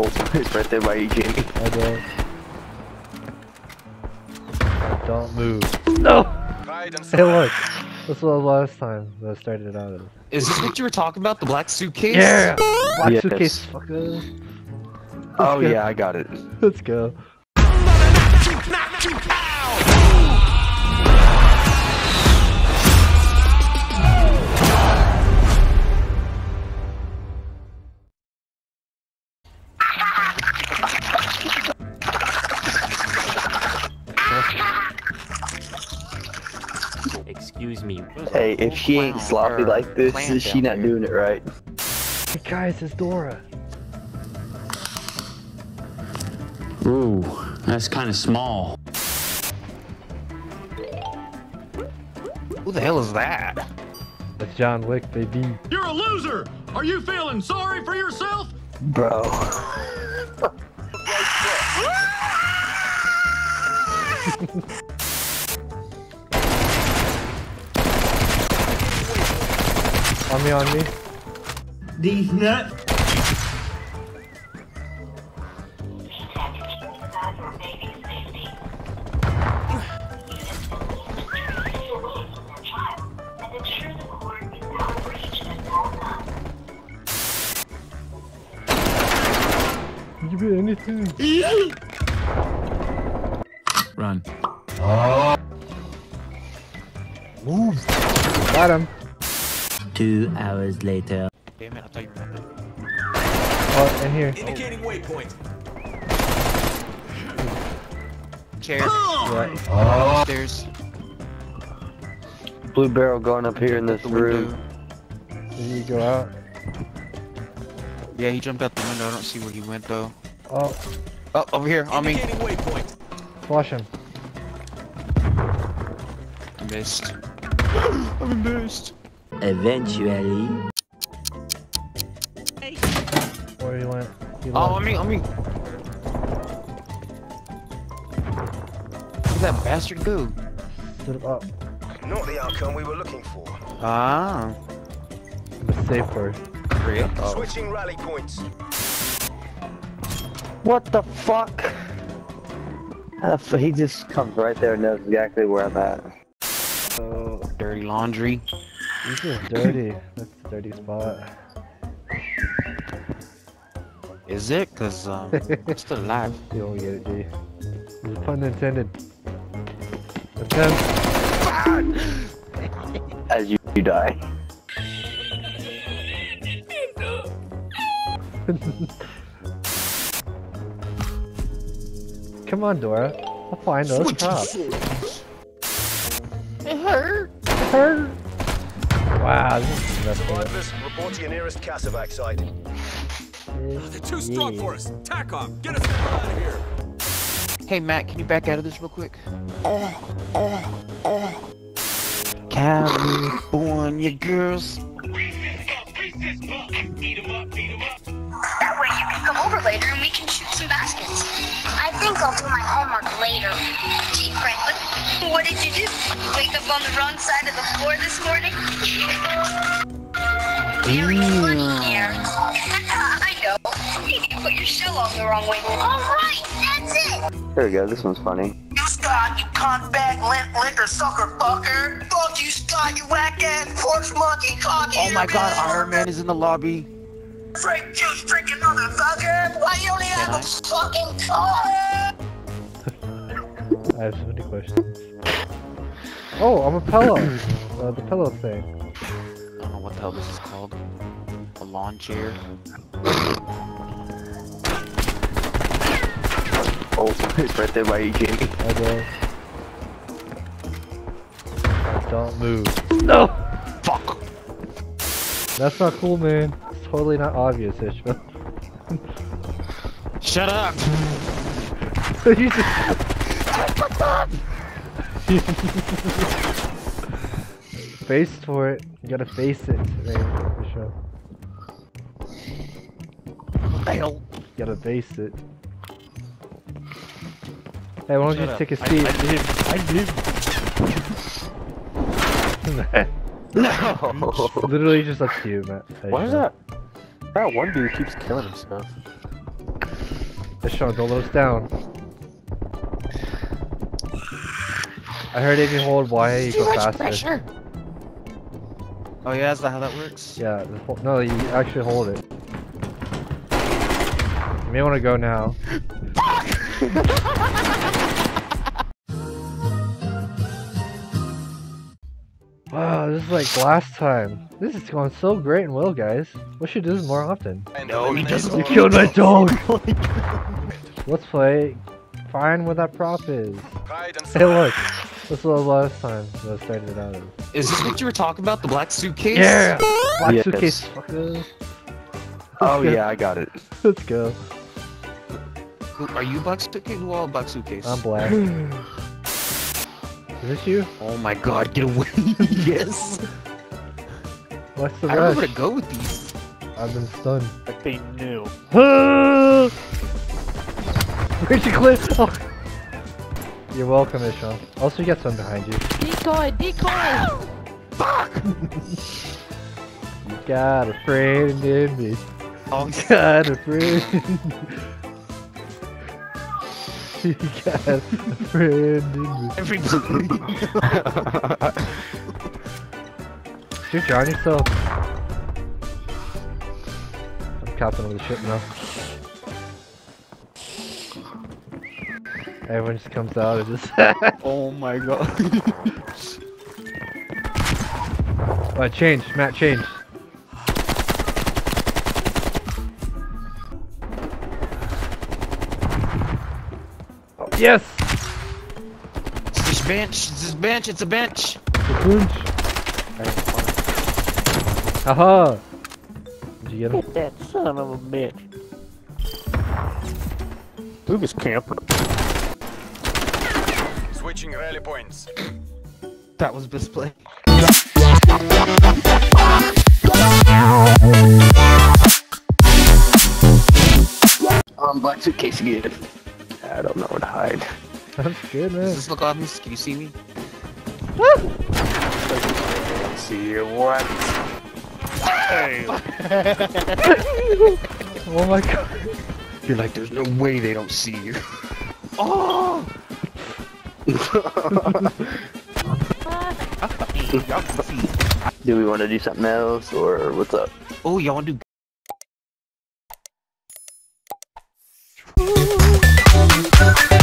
old place right there by you, Jamie. I know. Don't move. No! Hey look, this was last time that I started it out of. Is this what you were talking about? The black suitcase? Yeah! Black suitcase, fucker. Oh yeah, I got it. Let's go. Excuse me. Hey, if she ain't sloppy like this, is she not doing it right? Hey guys, it's Dora. Ooh, that's kind of small. Who the hell is that? That's John Wick, baby. You're a loser! Are you feeling sorry for yourself? Bro. On me. These nuts. You be anything. Run. Oh. Move. Got him. 2 hours later. Damn it, I thought you were not. Oh, in here. Indicating waypoint. Chair. Right. Oh. Stairs. Blue barrel going up here in this room. Did he go out? Yeah, he jumped out the window. I don't see where he went though. Oh. Oh, over here, on me. Indicating waypoint. Flush him. I missed. I'm embarrassed. Eventually. Hey. Where he went? He oh, let me. Where'd that bastard go? Stood him up. Not the outcome we were looking for. Ah. The safe word. Switching rally points. What the fuck? He just comes right there and knows exactly where I'm at. Oh, dirty laundry. This is dirty. That's a dirty spot. Is it? Cause it's still alive. You don't get it, G. There's a pun intended. Attempt. As you die. Come on, Dora. I'll find us. It hurt. It hurt. Wow, this is survivors, report to your nearest Kassavak site. They're too strong for us. Tacom, get us out of here. Hey Matt, can you back out of this real quick? California girls. Freeze this book. Beat 'em up. That way you can come over later and we can shoot some baskets. I think I'll do my homework later. Gee, Franklin. What did you do? Wake up on the wrong side of the floor this morning? Very funny here. I know. You put your shell on the wrong way. Alright, that's it! There we go, this one's funny. You Scott, you contact lint liquor sucker fucker! Fuck you Scott, you whack ass horse monkey cocky! Oh my god, Iron Man is in the lobby. Freak juice drinking motherfucker! Why you only have a fucking car? I have so many questions. Oh, I'm a pillow! The pillow thing. I don't know what the hell this is called. A lawn chair. Oh, it's right there by you, Jamie. I know. Don't move. No! Fuck! That's not cool, man. It's totally not obvious, Ishmael. Shut up! You just... Face for it. You gotta face it today, for sure. You gotta face it. Hey, why don't you just take a seat? I did. No! Literally just up to you, Matt. Why is that? That one dude keeps killing himself. Deshaun, don't let us down. I heard if you hold Y, you go faster. Pressure. Oh yeah, is that how that works? Yeah, no, you actually hold it. You may want to go now. Wow, this is like last time. This is going so great and well, guys. We should do this more often. I know, you just killed my dog! Let's play Find Where That Prop Is. Hey look, this was last time that I started it out of. Is this what you were talking about? The black suitcase? Yeah! Black suitcase, fuckers. Oh yeah, I got it. Let's go. Are you black suitcase? Who all black suitcase? I'm black. Is this you? Oh my god, get away! Yes! What's the rush? I don't know where to go with these. I've been stunned. Like they knew. Where's your clip? Oh. You're welcome, Ishmael. Also, you got some behind you. Decoy! Decoy! Fuck! You got a friend in me. Oh, got a friend. You got a friend in me. Everybody. You're drowning yourself. I'm capping over the ship now. Everyone just comes out of this. Oh my god. Alright, change. Matt, change. Oh, yes! It's this bench. It's this bench. It's a bench. It's a bench. Aha! Did you get him? Get that son of a bitch. Move his camper. Switching rally points. That was best play. I'm black suitcase again. I don't know where to hide. That's good, man. Does this look obvious? Can you see me? Woo! See you what? Hey! Oh my god. You're like, there's no way they don't see you. Oh! Do we want to do something else, or what's up? Oh, y'all want to do...